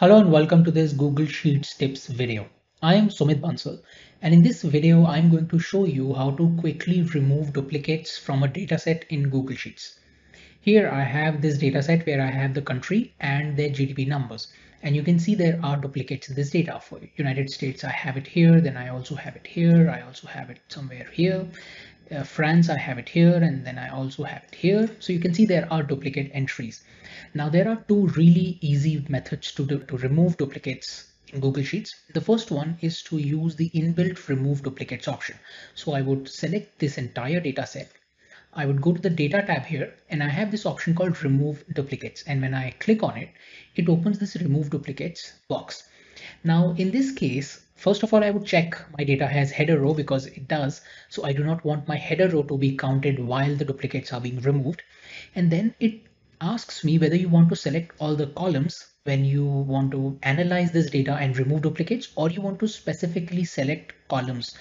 Hello and welcome to this Google Sheets tips video. I am Sumit Bansal, and in this video I'm going to show you how to quickly remove duplicates from a dataset in Google Sheets. Here I have this dataset where I have the country and their GDP numbers, and you can see there are duplicates in this data. For United States I have it here, then I also have it here, I also have it somewhere here. France, I have it here, and then I also have it here. So you can see there are duplicate entries. Now there are two really easy methods to remove duplicates in Google Sheets. The first one is to use the inbuilt remove duplicates option. So I would select this entire data set. I would go to the data tab here, and I have this option called remove duplicates. And when I click on it, it opens this remove duplicates box. Now in this case, first of all, I would check my data has header row because it does. So I do not want my header row to be counted while the duplicates are being removed. And then it asks me whether you want to select all the columns when you want to analyze this data and remove duplicates, or you want to specifically select columns.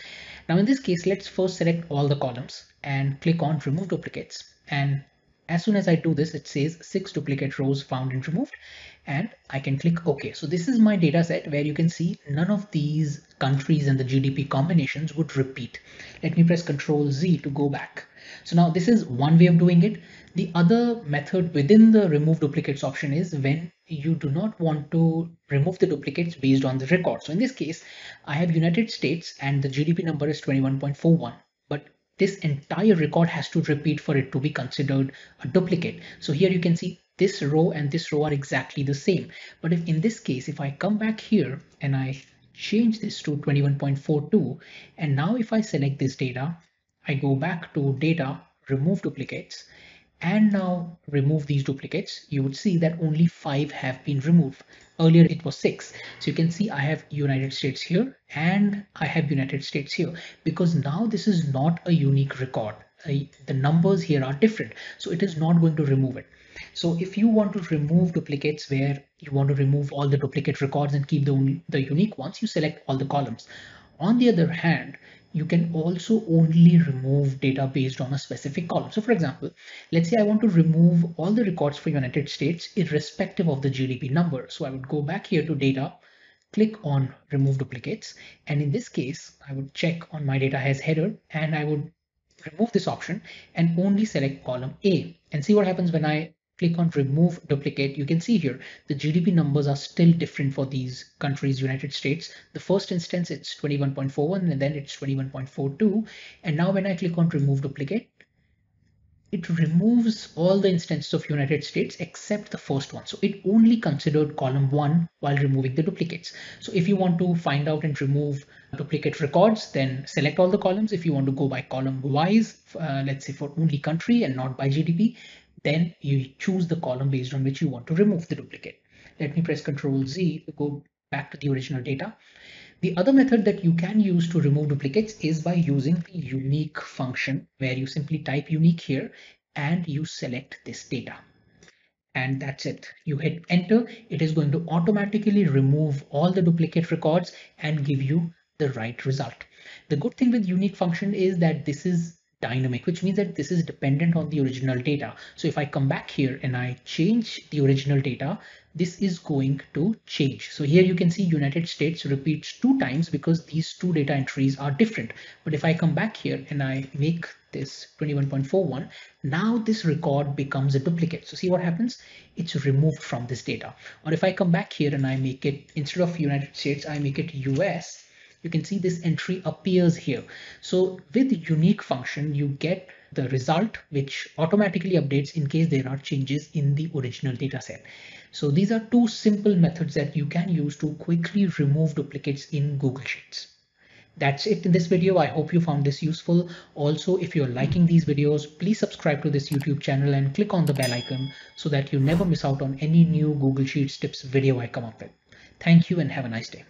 Now in this case, let's first select all the columns and click on remove duplicates. And as soon as I do this, it says 6 duplicate rows found and removed, and I can click OK. So this is my data set where you can see none of these countries and the GDP combinations would repeat. Let me press Ctrl Z to go back. So now this is one way of doing it. The other method within the remove duplicates option is when you do not want to remove the duplicates based on the record. So in this case, I have United States and the GDP number is 21.41. This entire record has to repeat for it to be considered a duplicate. So here you can see this row and this row are exactly the same. But if in this case, if I come back here and I change this to 21.42, and now if I select this data, I go back to data, remove duplicates, and now remove these duplicates, you would see that only 5 have been removed. Earlier it was 6. So you can see I have United States here and I have United States here, because now this is not a unique record. The numbers here are different, so it is not going to remove it. So if you want to remove duplicates where you want to remove all the duplicate records and keep the unique ones, you select all the columns. On the other hand, you can also only remove data based on a specific column. So for example, let's say I want to remove all the records for United States irrespective of the GDP number. So I would go back here to data, click on remove duplicates. And in this case, I would check on my data has header and I would remove this option and only select column A, and see what happens when I click on remove duplicate. You can see here the GDP numbers are still different for these countries. United States, the first instance, it's 21.41, and then it's 21.42. And now when I click on remove duplicate, it removes all the instances of United States except the first one. So it only considered column 1 while removing the duplicates. So if you want to find out and remove duplicate records, then select all the columns. If you want to go by column wise, let's say for only country and not by GDP, then you choose the column based on which you want to remove the duplicate. Let me press Ctrl Z to go back to the original data. The other method that you can use to remove duplicates is by using the unique function, where you simply type unique here and you select this data. And that's it. You hit enter. It is going to automatically remove all the duplicate records and give you the right result. The good thing with unique function is that this is dynamic, which means that this is dependent on the original data. So if I come back here and I change the original data, this is going to change. So here you can see United States repeats 2 times because these 2 data entries are different. But if I come back here and I make this 21.41, now this record becomes a duplicate. So see what happens? It's removed from this data. Or if I come back here and I make it, instead of United States, I make it US, you can see this entry appears here. So with the unique function, you get the result which automatically updates in case there are changes in the original data set. So these are 2 simple methods that you can use to quickly remove duplicates in Google Sheets. That's it in this video. I hope you found this useful. Also, if you're liking these videos, please subscribe to this YouTube channel and click on the bell icon so that you never miss out on any new Google Sheets tips video I come up with. Thank you and have a nice day.